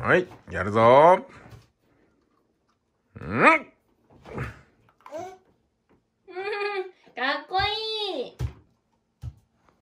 はい、やるぞー。